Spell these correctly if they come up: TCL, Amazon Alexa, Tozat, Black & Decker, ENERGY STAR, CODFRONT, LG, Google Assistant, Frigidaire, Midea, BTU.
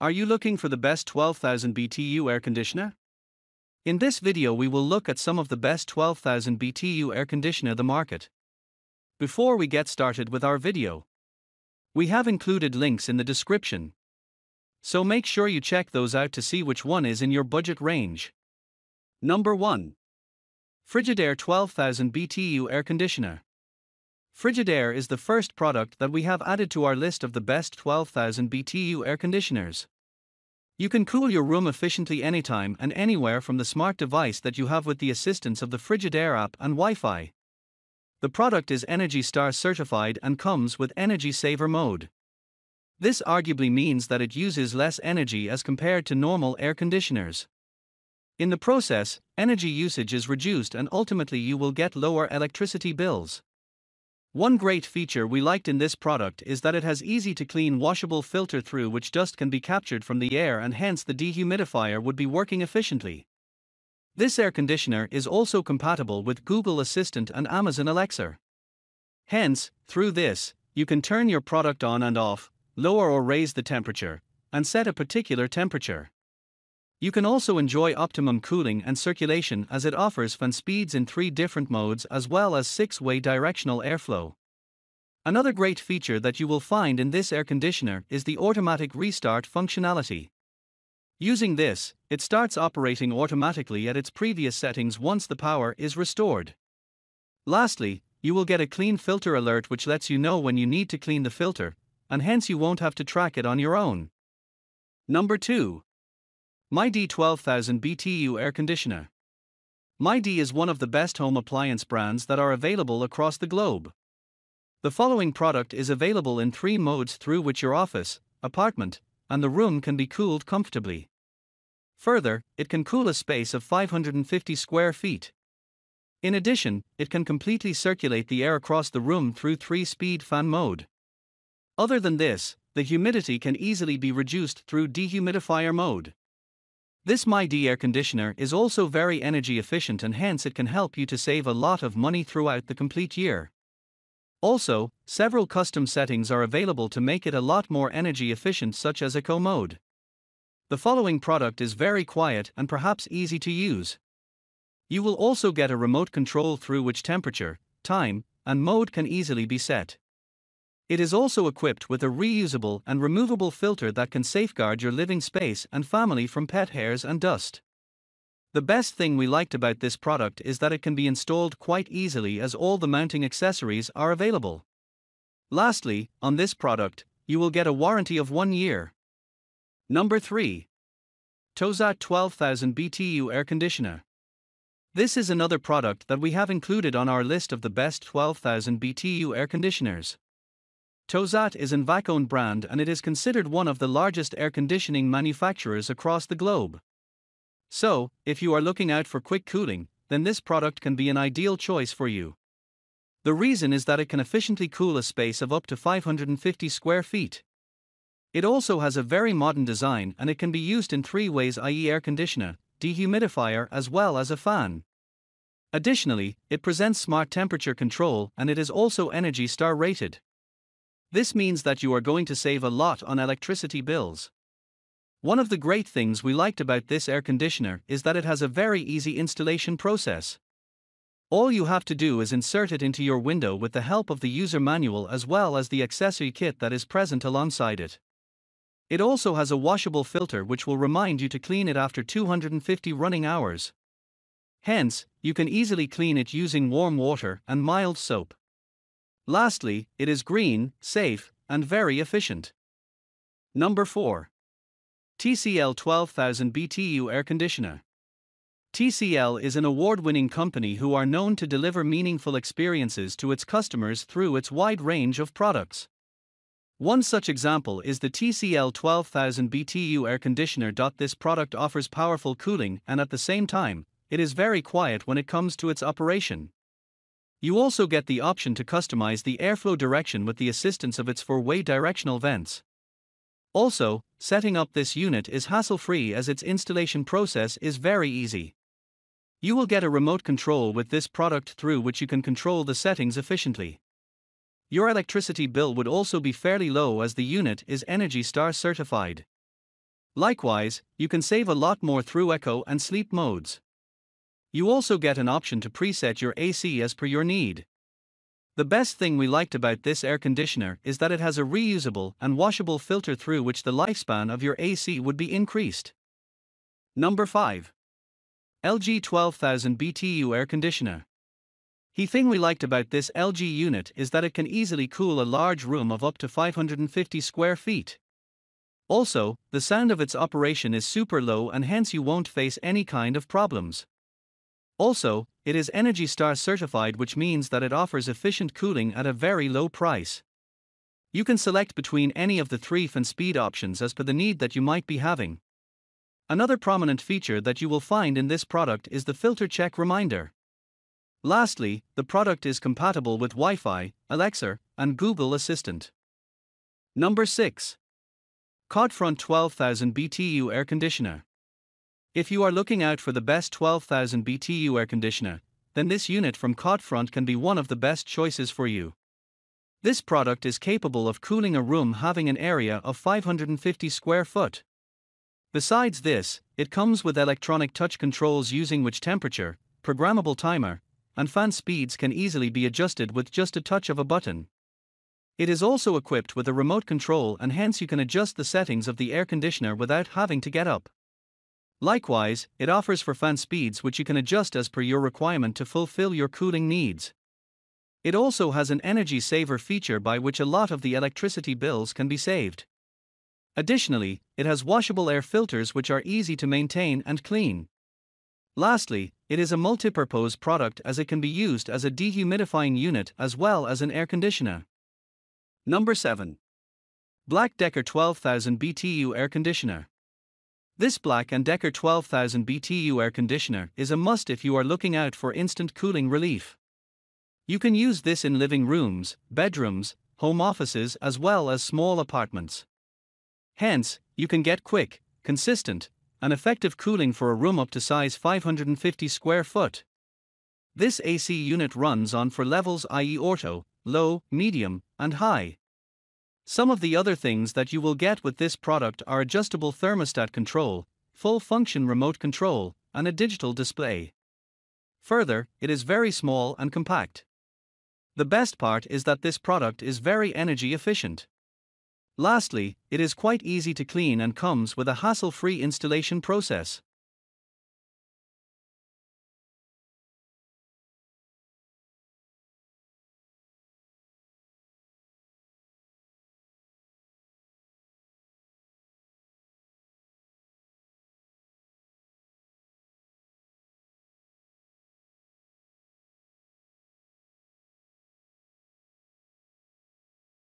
Are you looking for the best 12,000 BTU air conditioner? In this video we will look at some of the best 12,000 BTU air conditioner the market. Before we get started with our video, we have included links in the description, so make sure you check those out to see which one is in your budget range. Number 1. Frigidaire 12,000 BTU air conditioner. Frigidaire is the first product that we have added to our list of the best 12,000 BTU air conditioners. You can cool your room efficiently anytime and anywhere from the smart device that you have with the assistance of the Frigidaire app and Wi-Fi. The product is ENERGY STAR certified and comes with Energy Saver mode. This arguably means that it uses less energy as compared to normal air conditioners. In the process, energy usage is reduced and ultimately you will get lower electricity bills. One great feature we liked in this product is that it has easy to clean washable filter through which dust can be captured from the air and hence the dehumidifier would be working efficiently. This air conditioner is also compatible with Google Assistant and Amazon Alexa. Hence, through this, you can turn your product on and off, lower or raise the temperature, and set a particular temperature. You can also enjoy optimum cooling and circulation as it offers fan speeds in 3 different modes as well as 6-way directional airflow. Another great feature that you will find in this air conditioner is the automatic restart functionality. Using this, it starts operating automatically at its previous settings once the power is restored. Lastly, you will get a clean filter alert which lets you know when you need to clean the filter, and hence you won't have to track it on your own. Number 2. Midea 12,000 BTU air conditioner. Midea is one of the best home appliance brands that are available across the globe. The following product is available in 3 modes through which your office, apartment, and the room can be cooled comfortably. Further, it can cool a space of 550 square feet. In addition, it can completely circulate the air across the room through 3-speed fan mode. Other than this, the humidity can easily be reduced through dehumidifier mode. This Midea air conditioner is also very energy efficient and hence it can help you to save a lot of money throughout the complete year. Also, several custom settings are available to make it a lot more energy efficient, such as Eco mode. The following product is very quiet and perhaps easy to use. You will also get a remote control through which temperature, time, and mode can easily be set. It is also equipped with a reusable and removable filter that can safeguard your living space and family from pet hairs and dust. The best thing we liked about this product is that it can be installed quite easily as all the mounting accessories are available. Lastly, on this product, you will get a warranty of 1 year. Number 3. Tozat 12,000 BTU air conditioner. This is another product that we have included on our list of the best 12,000 BTU air conditioners. Tozat is an Vac-owned brand and it is considered one of the largest air conditioning manufacturers across the globe. So, if you are looking out for quick cooling, then this product can be an ideal choice for you. The reason is that it can efficiently cool a space of up to 550 square feet. It also has a very modern design and it can be used in 3 ways, i.e. air conditioner, dehumidifier as well as a fan. Additionally, it presents smart temperature control and it is also ENERGY STAR rated. This means that you are going to save a lot on electricity bills. One of the great things we liked about this air conditioner is that it has a very easy installation process. All you have to do is insert it into your window with the help of the user manual as well as the accessory kit that is present alongside it. It also has a washable filter which will remind you to clean it after 250 running hours. Hence, you can easily clean it using warm water and mild soap. Lastly, it is green, safe, and very efficient. Number 4. TCL 12,000 BTU air conditioner. TCL is an award-winning company who are known to deliver meaningful experiences to its customers through its wide range of products. One such example is the TCL 12,000 BTU air conditioner. This product offers powerful cooling and at the same time, it is very quiet when it comes to its operation. You also get the option to customize the airflow direction with the assistance of its 4-way directional vents. Also, setting up this unit is hassle-free as its installation process is very easy. You will get a remote control with this product through which you can control the settings efficiently. Your electricity bill would also be fairly low as the unit is ENERGY STAR certified. Likewise, you can save a lot more through echo and sleep modes. You also get an option to preset your AC as per your need. The best thing we liked about this air conditioner is that it has a reusable and washable filter through which the lifespan of your AC would be increased. Number 5. LG 12,000 BTU air conditioner. The thing we liked about this LG unit is that it can easily cool a large room of up to 550 square feet. Also, the sound of its operation is super low and hence you won't face any kind of problems. Also, it is Energy Star certified, which means that it offers efficient cooling at a very low price. You can select between any of the three fan speed options as per the need that you might be having. Another prominent feature that you will find in this product is the filter check reminder. Lastly, the product is compatible with Wi-Fi, Alexa, and Google Assistant. Number 6. CODFRONT 12,000 BTU air conditioner. If you are looking out for the best 12,000 BTU air conditioner, then this unit from CODFRONT can be one of the best choices for you. This product is capable of cooling a room having an area of 550 square foot. Besides this, it comes with electronic touch controls using which temperature, programmable timer, and fan speeds can easily be adjusted with just a touch of a button. It is also equipped with a remote control and hence you can adjust the settings of the air conditioner without having to get up. Likewise, it offers for fan speeds which you can adjust as per your requirement to fulfill your cooling needs. It also has an energy saver feature by which a lot of the electricity bills can be saved. Additionally, it has washable air filters which are easy to maintain and clean. Lastly, it is a multi-purpose product as it can be used as a dehumidifying unit as well as an air conditioner. Number 7. Black Decker 12,000 BTU air conditioner. This Black & Decker 12,000 BTU air conditioner is a must if you are looking out for instant cooling relief. You can use this in living rooms, bedrooms, home offices as well as small apartments. Hence, you can get quick, consistent, and effective cooling for a room up to size 550 square foot. This AC unit runs on for levels i.e. auto, low, medium, and high. Some of the other things that you will get with this product are adjustable thermostat control, full function remote control, and a digital display. Further, it is very small and compact. The best part is that this product is very energy efficient. Lastly, it is quite easy to clean and comes with a hassle-free installation process.